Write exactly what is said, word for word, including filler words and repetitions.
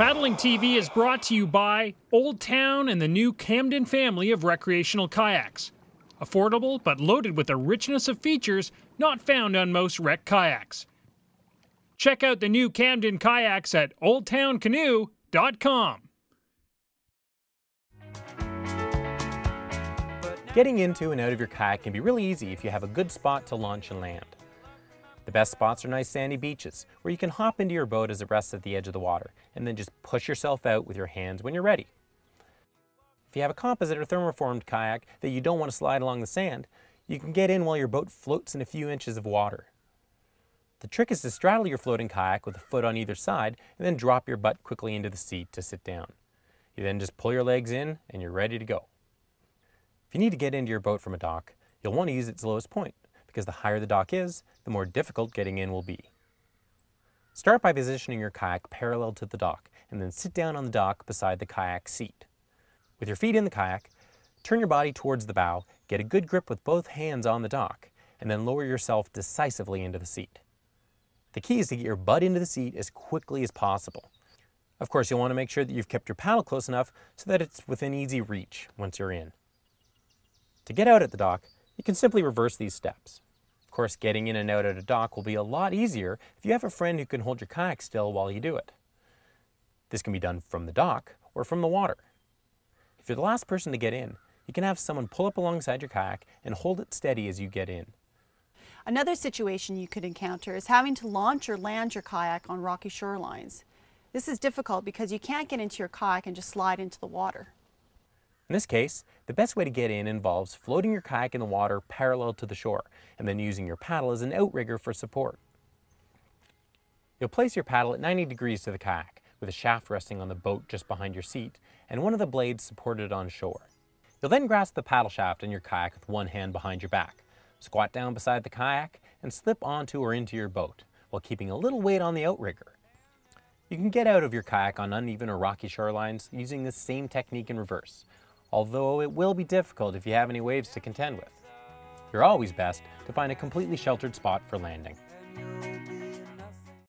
Paddling T V is brought to you by Old Town and the new Camden family of recreational kayaks. Affordable but loaded with a richness of features not found on most wreck kayaks. Check out the new Camden kayaks at old town canoe dot com. Getting into and out of your kayak can be really easy if you have a good spot to launch and land. The best spots are nice sandy beaches where you can hop into your boat as it rests at the edge of the water and then just push yourself out with your hands when you're ready. If you have a composite or thermoformed kayak that you don't want to slide along the sand, you can get in while your boat floats in a few inches of water. The trick is to straddle your floating kayak with a foot on either side and then drop your butt quickly into the seat to sit down. You then just pull your legs in and you're ready to go. If you need to get into your boat from a dock, you'll want to use its lowest point, because the higher the dock is, the more difficult getting in will be. Start by positioning your kayak parallel to the dock, and then sit down on the dock beside the kayak seat. With your feet in the kayak, turn your body towards the bow, get a good grip with both hands on the dock, and then lower yourself decisively into the seat. The key is to get your butt into the seat as quickly as possible. Of course, you'll want to make sure that you've kept your paddle close enough so that it's within easy reach once you're in. To get out at the dock, you can simply reverse these steps. Of course, getting in and out at a dock will be a lot easier if you have a friend who can hold your kayak still while you do it. This can be done from the dock or from the water. If you're the last person to get in, you can have someone pull up alongside your kayak and hold it steady as you get in. Another situation you could encounter is having to launch or land your kayak on rocky shorelines. This is difficult because you can't get into your kayak and just slide into the water. In this case, the best way to get in involves floating your kayak in the water parallel to the shore and then using your paddle as an outrigger for support. You'll place your paddle at ninety degrees to the kayak, with a shaft resting on the boat just behind your seat and one of the blades supported on shore. You'll then grasp the paddle shaft in your kayak with one hand behind your back, squat down beside the kayak, and slip onto or into your boat while keeping a little weight on the outrigger. You can get out of your kayak on uneven or rocky shorelines using this same technique in reverse, although it will be difficult if you have any waves to contend with. You're always best to find a completely sheltered spot for landing.